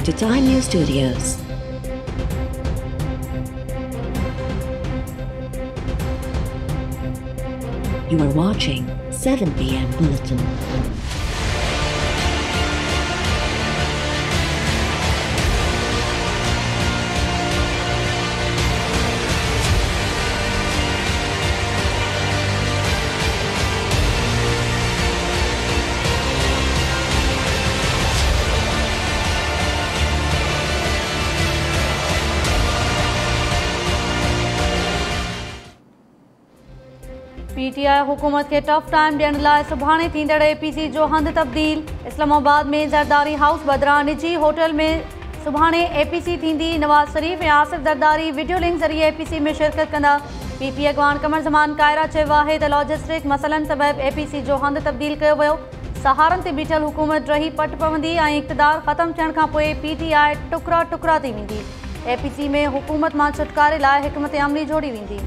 Welcome to Time News Studios. You are watching 7 p.m. Bulletin. PTI हुकूमत खे tough time ॾियण लाइ सुभाणे थींदड़ एपीसी जो हंधि तब्दील। इस्लामाबाद में जरदारी हाउस बदिरां निजी होटल में सुभाणे एपीसी थींदी। नवाज शरीफ ऐं आसिफ जरदारी वीडियो लिंक ज़रिए एपीसी में शिरकत कंदा। पीपी अॻवान कमर ज़मान कायरा चयो आहे त लॉजिस्टिक मसइलनि सबबि एपीसी जो हंधि तब्दील कयो वियो। सहारनि ते बीठल हुकूमत रही पट पवंदी ऐं इक़्तिदार ख़त्म थियण खां पोइ पीटीआई टुकड़ा टुकड़ा थी वेंदी। एपीसी में हुकूमत मां छुटकारे लाइ हिकमत अमली जोड़ी वेंदी।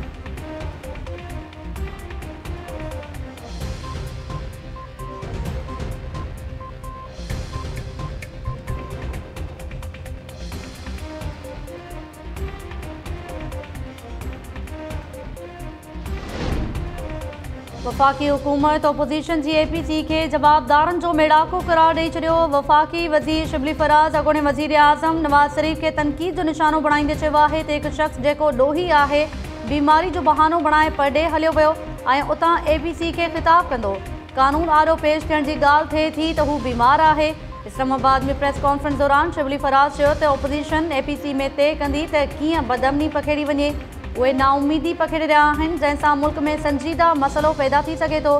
वफ़ाक़ी हुकूमत ओपोज़िशन जी एपीसी के जवाबदारनि जो मेड़ाको करार ॾेई छॾियो। वफ़ाक़ी वज़ीर शिबली फराज़ अॻोणे वज़ीर आज़म नवाज़ शरीफ खे तनक़ीद जो निशानो बणाईंदे चयो आहे त हिकु शख़्स जेको ॾोही आहे बीमारी जो बहानो बणाए परॾे हलियो वियो ऐं उतां एपीसी खे ख़िताब कंदो। कानून आड़ो पेश थियण जी ॻाल्हि थिए थी त हू बीमार आहे। इस्लामाबाद में प्रेस कॉन्फ्रेंस दौरान शिबली फराज़ चयो त ओपोज़िशन एपीसी में तय कंदी त कीअं बदअमनी पखेड़ी वञे। वे नाउमीदी पखेड़े रहा हैं जैसा मुल्क में संजीदा मसलो पैदा थी सके तो।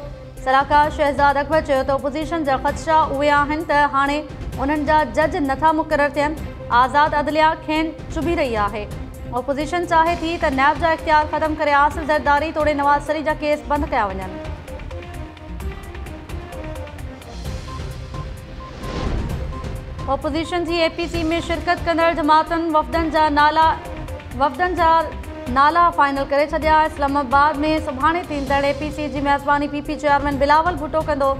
सलाहकार शहजाद अकबर चयो तो ओपोज़िशन जा ख़दशा उहे आहिनि त हाणे उन्हनि जा जज नथा मुक़ररु थियनि। आज़ाद अदलिया खेन चुभी रही है। ओपोज़िशन चाहे थी त नैब जा इख्तियार ख़त्म करे आसिफ ज़रदारी तोड़े नवाज़ शरीफ जा केस बंदि कया वञनि। ओपोज़िशन जी एपीसी में शिरकत कंदड़ जमातुनि वफ़दनि जा नाला फाइनल करे छॾिया। इस्लामाबाद में सुभाणे थींदड़ एपीसी जी मेज़बानी पीपी चेयरमैन बिलावल भुटो कंदो।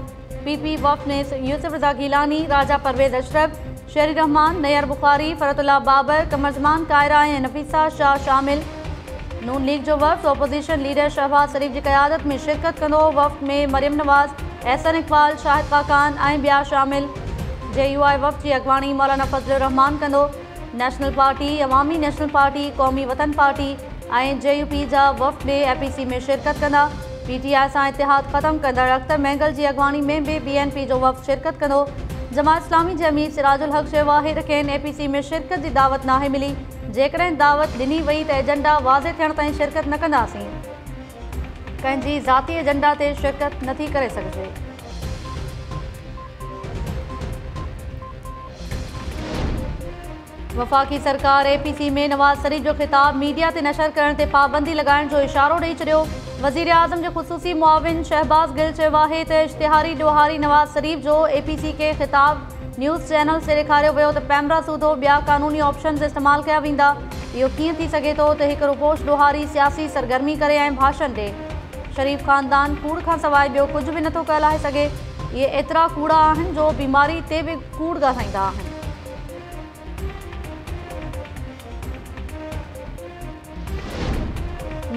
पीपी वफ़ ने यूसुफ रज़ा गीलानी, राजा परवेज़ अशरफ, शेरी रहमान, नैयर बुखारी, फ़रतुल्ला बाबर, कमर ज़मान कायरा ऐं नफीसा शाह शामिल। नून लीग जो वफ़ ओपोज़िशन लीडर शहबाज़ शरीफ जी क़यादत में शिरकत कंदो। वफ़ में मरियम नवाज़, अहसन इक़बाल, शाहिद खाकान ऐं ॿिया शामिल। JUI वफ़ जी अॻवाणी मौलाना फज़लुर रहमान कंदो। National party, Awami national party, Qaumi Watan party ऐं JUP जा वफ़ बि एपीसी में शिरकत कंदा। पीटीआई सां इतिहाद ख़त्म कंदड़ अख़्तर मैंगल जी अॻवाणी में बि BNP जो वफ़ शिरकत कंदो। जमात इस्लामी जे अमीर सिराजुल हक़ चयो आहे त खेनि एपीसी में शिरकत जी दावत नाहे मिली। जेकॾहिं दावत ॾिनी वई त एजेंडा वाज़े थियण ताईं शिरकत न कंदासीं। कंहिंजी ज़ाती एजेंडा ते शिरकत नथी करे सघिजे। वफ़ाक़ी सरकार एपीसी में नवाज़ शरीफ जो ख़िताब मीडिया ते नशर करण ते पाबंदी लॻाइण जो इशारो ॾेई छॾियो। वज़ीर आज़म जो ख़ुसूसी मुआविन शहबाज़ गिल चयो आहे त इश्तिहारी ॾोहारी नवाज़ शरीफ जो एपीसी खे ख़िताब न्यूज़ चैनल ते ॾेखारियो वियो त पैमरा सूधो ॿिया क़ानूनी ऑप्शन्स इस्तेमालु कया वेंदा। इहो कीअं थी सघे थो त हिकु रुपोश ॾोहारी सियासी सरगर्मी करे ऐं भाषण ॾे। शरीफ ख़ानदान कूड़ खां सवाइ ॿियो कुझु बि नथो ॻाल्हाए सघे। इहे एतिरा कूड़ा आहिनि जो बीमारी ते बि कूड़ ॻाल्हाईंदा आहिनि।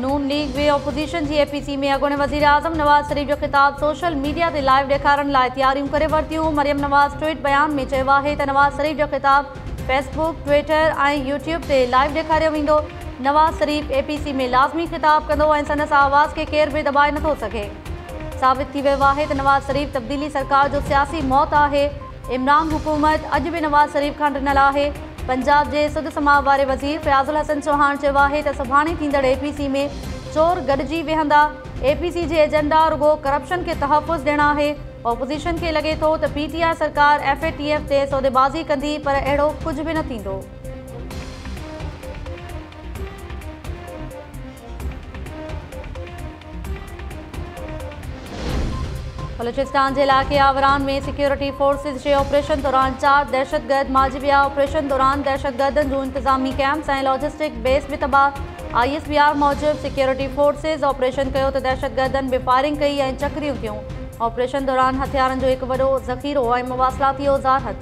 नून लीग वे ओपोज़िशन जी एपीसी में अॻोणे वज़ीर आज़म नवाज़ शरीफ जो ख़िताब सोशल मीडिया ते लाइव ॾेखारण लाइ तयारियूं करे वरितियूं। मरियम नवाज़ ट्वीट बयान में चयो आहे त नवाज़ शरीफ जो ख़िताब फेसबुक, ट्विटर ऐं यूट्यूब ते लाइव ॾेखारियो वेंदो। नवाज़ शरीफ एपीसी में लाज़मी ख़िताब कंदो ऐं संदसि आवाज़ खे केर बि दॿाए नथो सघे। साबित थी वियो आहे त नवाज़ शरीफ तब्दीली सरकार जो सियासी मौत आहे। इमरान हुकूमत अॼु बि नवाज़ शरीफ खां ॾिनल आहे। पंजाब के सुध समाव वारे वज़ीर फ़याज़ुल हसन चौहान चयो आहे त सुभाणे थींदड़ एपीसी में चोर गॾिजी वेहंदा। एपीसी जे एजेंडा रुगो करप्शन के तहफ़ुज़ ॾियणु आहे। ओपोज़िशन खे लॻे थो त पीटीआई सरकार FATF ते सौदेबाज़ी कंदी पर अहिड़ो कुझु बि न थींदो। बलूचिस्तान के इलाके आवरान में सिक्योरिटी फोर्सेस के ऑपरेशन दौरान 4 दहशतगर्द मारिजी विया। ऑपरेशन दौरान दहशतगर्दनि जो इंतजामी कैम्प्स ऐं लॉजिस्टिक बेस भी तबाह। ISBR मूजिबि सिक्योरिटी फोर्सेस ऑपरेशन कयो त दहशतगर्दनि बि फायरिंग कई ऐं चकरियूं कयूं। ऑपरेशन दौरान हथियारनि जो हिकु वॾो ज़ख़ीरो ऐं मवासिलाती औज़ार हथ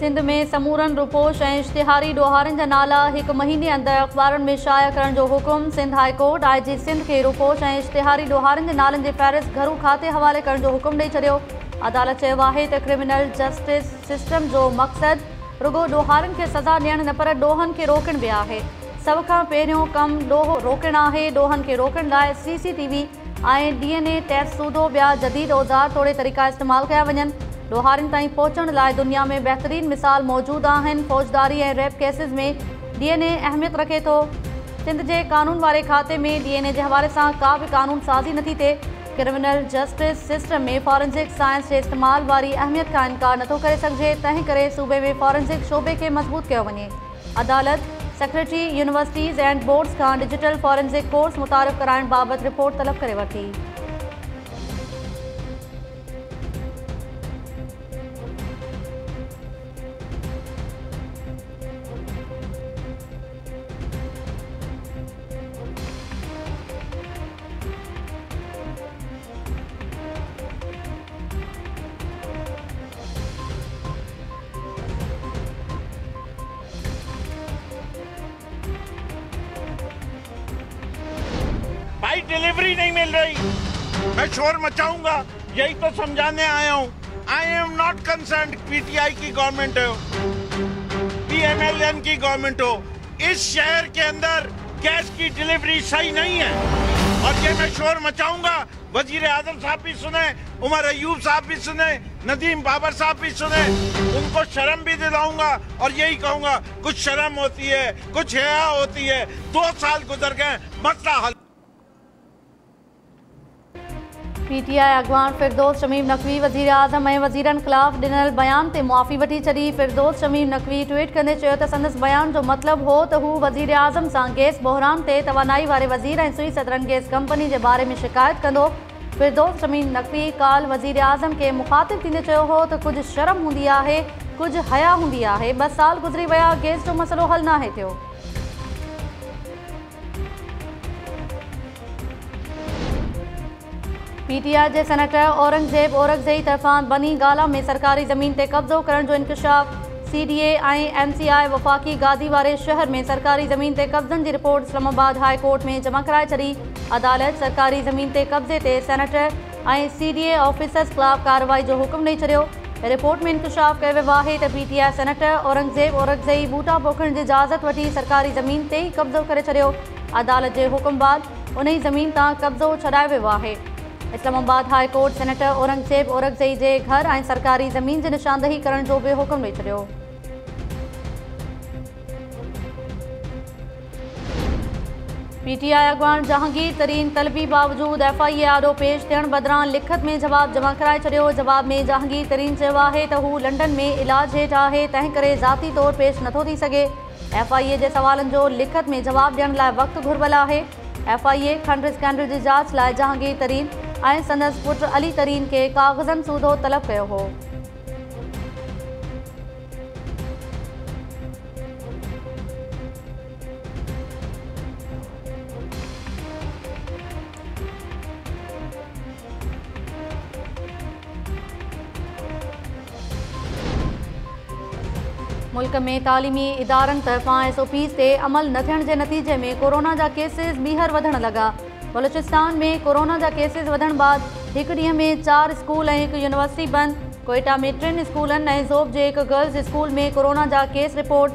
सिंध में समूरनि रुपोश ऐं इश्तिहारी ॾोहारनि जा नाला हिकु महीने अंदरि अख़बारुनि में शाया करण जो हुकुम। सिंध हाईकोर्ट IG सिंध खे रुपोश ऐं इश्तिहारी ॾोहारनि जे नालनि जे फ़हिरिस्त घरू खाते हवाले करण जो हुकुम ॾेई छॾियो। अदालत चयो आहे त क्रिमिनल जस्टिस सिस्टम जो मक़सदु रुगो ॾोहारनि खे सज़ा ॾियणु न पर ॾोहनि खे रोकणु बि आहे। सभ खां पहिरियों कमु ॾोहो रोकणु आहे। ॾोहनि खे रोकण लाइ CCTV ऐं DNA टेस्ट सूदो ॿिया जदीद औज़ार तोड़े तरीक़ा इस्तेमालु कया वञनि। ॾोहारनि ताईं पहुचण लाइ दुनिया में बहितरीन मिसाल मौजूदु आहिनि। फ़ौजदारी ऐं रेप केसिस में DNA अहमियत रखे थो। सिंध जे कानून वारे खाते में DNA जे हवाले सां का बि कानून साज़ी नथी थिए। क्रिमिनल जस्टिस सिस्टम में फॉरेंसिक साइंस जे इस्तेमाल वारी अहमियत खां इनकार नथो करे सघिजे, तंहिं करे सूबे में फॉरेंसिक शोबे खे मज़बूत कयो वञे। अदालत सेक्रेटरी यूनिवर्सिटीज़ एंड बोर्ड्स का डिजिटल फॉरेंसिक कोर्स मुतारिफ़ कराइण बाबत रिपोर्ट तलब करे वरिती। भाई डिलीवरी नहीं मिल रही, मैं शोर मचाऊंगा, यही तो समझाने आया हूँ। I am not concerned PTI की गवर्नमेंट हो, PMLN की गवर्नमेंट हो, इस शहर के अंदर गैस की डिलीवरी सही नहीं है। और ये मैं शोर मचाऊंगा, वजीर आजम साहब भी सुने, उमर अयूब साहब भी सुने, नदीम बाबर साहब भी सुने, उनको शर्म भी दिलाऊंगा और यही कहूंगा कुछ शर्म होती है, कुछ हया होती है। 2 साल गुजर गए, मसला हल। PTI अगवान फिरदोस शमीम नकवी वज़ीर आज़म ऐं वज़ीरनि ख़िलाफ़ ॾिनल बयान ते मुआफ़ी वठी छॾी। फिरदोस शमीम नकवी ट्वीट कंदे चयो त संदसि बयान जो मतिलबु हो त हू वज़ीर आज़म सां गैस बहरान ते तवानाई वारे वज़ीर ऐं सुई सदरनि गैस कंपनी जे बारे में शिकायत कंदो। फिरदोस शमीम नकवी काल वज़ीर आज़म खे मुखातिब थींदे चयो हो त कुझु शर्म हूंदी आहे, कुझु हया हूंदी आहे। 2 साल गुज़री विया, गैस जो मसइलो हल नाहे थियो। PTI जे सेनेटर औरंगज़ेब औरंगज़ई तरफ़ां बनी गाला में सरकारी ज़मीन ते कब्ज़ो करण जो इंकशाफ़। CDA ऐं MCI वफ़ाक़ी गादी वारे शहर में सरकारी ज़मीन ते कब्ज़नि जी रिपोर्ट इस्लामाबाद हाई कोर्ट में जमा कराए छॾी। अदालत सरकारी ज़मीन ते कब्ज़े ते सेनेटर ऐं CDA ऑफिसर्स ख़िलाफ़ कार्रवाई जो हुकुम ॾेई छॾियो। रिपोर्ट में इंकशाफ़ कयो वियो आहे त PTI सेनेटर औरंगज़ेब औरंगज़ई बूटा पोखण जी इजाज़त वठी सरकारी ज़मीन ते ई कब्ज़ो करे छॾियो। अदालत जे हुकुम बाद उन ई ज़मीन तां कब्ज़ो छॾायो वियो आहे। Islamabad high court senator Aurangzeb Aurangzai जे घर ऐं सरकारी ज़मीन जी निशानदही करण जो बि हुकुम ॾेई छॾियो। PTI अॻवान जहांगीर तरीन तलबी बावजूद FIA आॾो पेश थियण बदिरां लिखत में जवाब जमा कराए छॾियो। जवाब में जहांगीर तरीन चयो आहे त हू लंडन में इलाज हेठि आहे, तंहिं करे ज़ाती तौरु पेश नथो थी सघे। FIA जे सवालनि जो लिखत में जवाब ॾियण लाइ वक़्तु घुरबल आहे। FIA खंड स्कैंडल जी जांच लाइ जहांगीर तरीन ऐं संदसि पुट अली तरीन खे काग़ज़नि सूदो तलब कयो हो। मुल्क में तालीमी इदारनि तरफ़ां SOPs ते अमल न थियण जे नतीजे में कोरोना जा केसेस ॿीहर वधण लॻा। बलूचिस्तान में कोरोना जा केसेस वधण बाद हिकु ॾींहं में 4 स्कूल ऐं 1 यूनिवर्सिटी बंदि। कोयटा में 3 स्कूलनि ऐं ज़ोब जे 1 गर्ल्स स्कूल में कोरोना जा केस रिपोर्ट।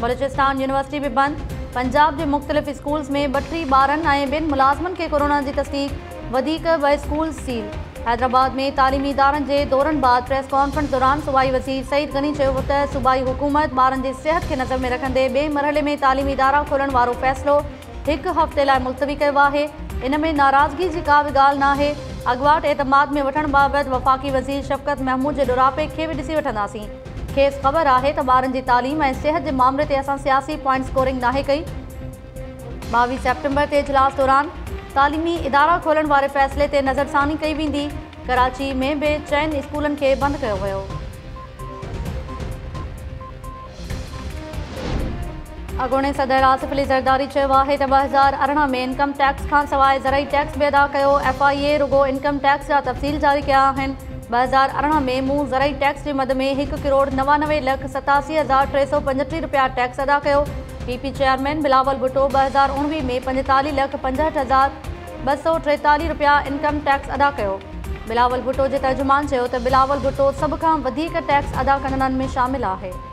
बलूचिस्तान यूनिवर्सिटी बि बंदि। पंजाब जे मुख़्तलिफ़ स्कूल्स में 32 ॿारनि ऐं 2 मुलाज़मनि खे कोरोना जी तस्दीक़। वधीक 2 स्कूल सील। हैदराबाद में तालीमी इदारनि जे दौरनि बाद प्रेस कॉन्फ्रेंस दौरान सूबाई वज़ीर सईद गनी चयो त सूबाई हुकूमत ॿारनि जी सिहत खे नज़र में रखंदे 2 मरहले में तालीमी इदारा खोलण वारो फ़ैसिलो 1 हफ़्ते लाइ मुलतवी कयो आहे। इन में नाराज़गी जी का बि ॻाल्हि न आहे। अॻवाट एतमाद में वठण बाबति वफ़ाक़ी वज़ीर शफ़क़त महमूद जे ॾोरापे खे बि ॾिसी वठंदासीं। खेसि ख़बर आहे त ॿारनि जी तालीम ऐं सिहत जे मामले ते असां सियासी पॉइंट स्कोरिंग नाहे कई। 22 सेप्टेम्बर ते इजलास दौरान तालीमी इदारा खोलण वारे फ़ैसिले ते नज़रसानी कई वेंदी। कराची में बि 4 स्कूलनि खे बंदि कयो वियो। अॻोणे सदर आसिफ़ अली ज़रदारी चयो आहे त 2018 में इनकम टैक्स खां सवाइ ज़राई टैक्स बि अदा कयो। FIA रुगो इनकम टैक्स जा तफ़सील जारी कया आहिनि। 2018 में मूं ज़राई टैक्स जी मद में 1,99,87,365 रुपया टैक्स अदा किया। पीपी चेयरमैन बिलावल भुट्टो 2019 में 45,65,243 रुपया इनकम टैक्स अदा किया। बिलावल भुट्टो के तर्जुमान बिलावल भुट्टो सब का वधीक टैक्स अदा करननि में शामिल है।